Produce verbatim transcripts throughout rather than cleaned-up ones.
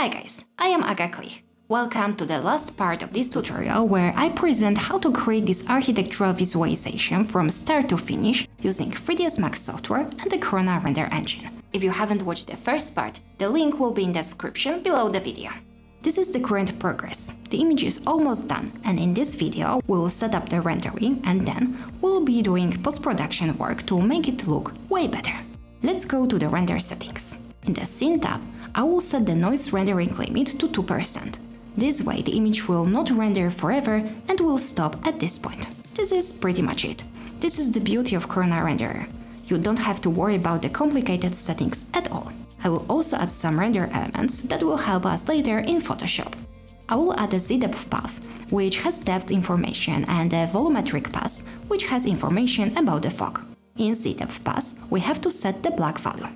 Hi guys, I am Aga Klih. Welcome to the last part of this tutorial where I present how to create this architectural visualization from start to finish using three D S Max software and the Corona render engine. If you haven't watched the first part, the link will be in the description below the video. This is the current progress. The image is almost done, and in this video we'll set up the rendering and then we'll be doing post-production work to make it look way better. Let's go to the render settings. In the Scene tab, I will set the noise rendering limit to two percent. This way the image will not render forever and will stop at this point. This is pretty much it. This is the beauty of Corona renderer. You don't have to worry about the complicated settings at all. I will also add some render elements that will help us later in Photoshop. I will add a z-depth path, which has depth information, and a volumetric path, which has information about the fog. In z-depth path, we have to set the black value.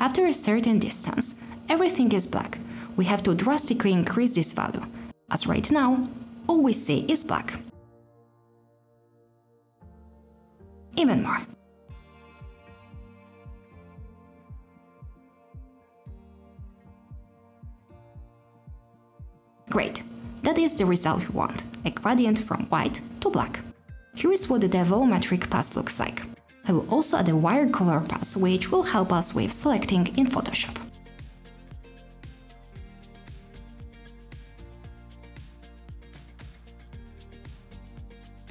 After a certain distance, everything is black. We have to drastically increase this value, as right now, all we see is black. Even more. Great, that is the result we want, a gradient from white to black. Here is what the volumetric path looks like. I will also add a wire color path, which will help us with selecting in Photoshop.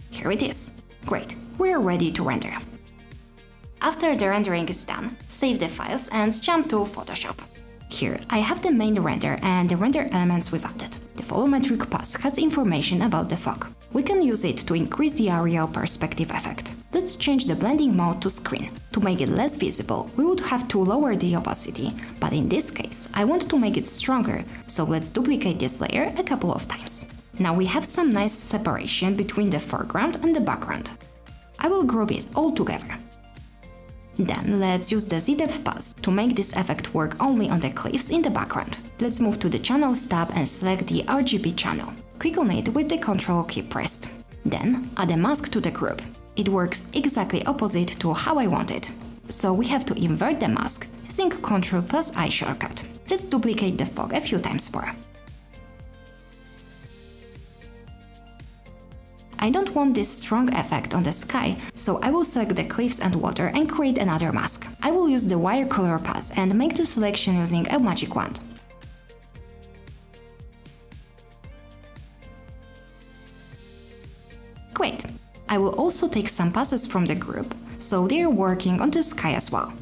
Here it is. Great, we're ready to render. After the rendering is done, save the files and jump to Photoshop. Here I have the main render and the render elements we've added. The volumetric path has information about the fog. We can use it to increase the aerial perspective effect. Let's change the blending mode to screen. To make it less visible, we would have to lower the opacity, but in this case I want to make it stronger, so let's duplicate this layer a couple of times. Now we have some nice separation between the foreground and the background. I will group it all together. Then let's use the z-depth path to make this effect work only on the cliffs in the background. Let's move to the Channels tab and select the R G B channel. Click on it with the Ctrl key pressed. Then add a mask to the group. It works exactly opposite to how I want it, so we have to invert the mask using Ctrl plus I shortcut. Let's duplicate the fog a few times more. I don't want this strong effect on the sky, so I will select the cliffs and water and create another mask. I will use the wire color path and make the selection using a magic wand. Great! I will also take some passes from the group, so they are working on the sky as well.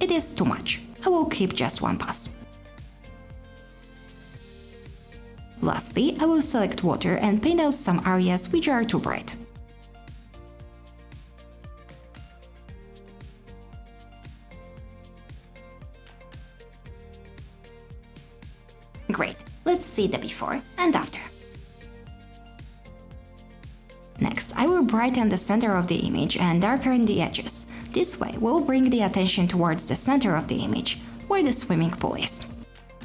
It is too much. I will keep just one pass. Lastly, I will select water and paint out some areas which are too bright. Great, let's see the before and after. Next, I will brighten the center of the image and darken the edges. This way we'll bring the attention towards the center of the image, where the swimming pool is.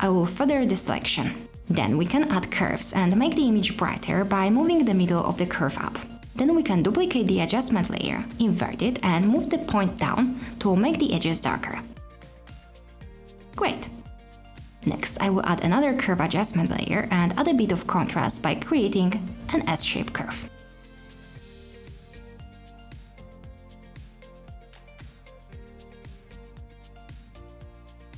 I will further the selection. Then we can add curves and make the image brighter by moving the middle of the curve up. Then we can duplicate the adjustment layer, invert it and move the point down to make the edges darker. Great! Next, I will add another curve adjustment layer and add a bit of contrast by creating an S-shaped curve.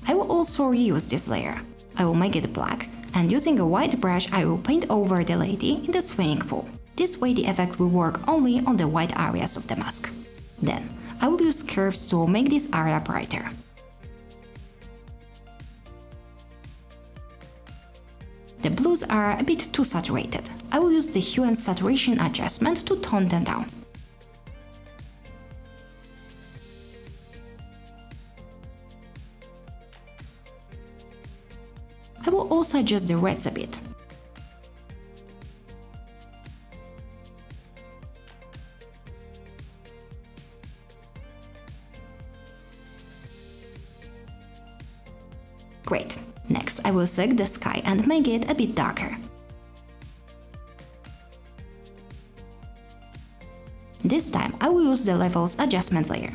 I will also reuse this layer. I will make it black, and using a white brush I will paint over the lady in the swimming pool. This way the effect will work only on the white areas of the mask. Then I will use curves to make this area brighter. The blues are a bit too saturated. I will use the hue and saturation adjustment to tone them down. I will also adjust the reds a bit. Great. Next, I will select the sky and make it a bit darker. This time I will use the Levels adjustment layer.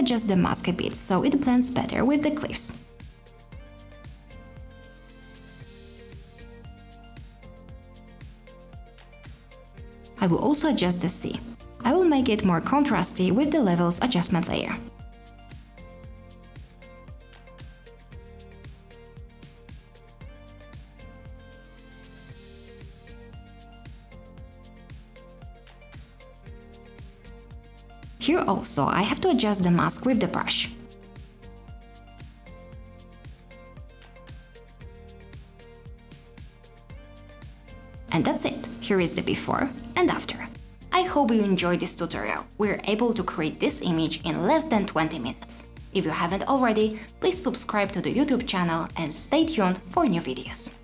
adjust the mask a bit so it blends better with the cliffs. I will also adjust the sea. I will make it more contrasty with the levels adjustment layer. Here also I have to adjust the mask with the brush. And that's it. Here is the before and after. I hope you enjoyed this tutorial. We are able to create this image in less than twenty minutes. If you haven't already, please subscribe to the YouTube channel and stay tuned for new videos.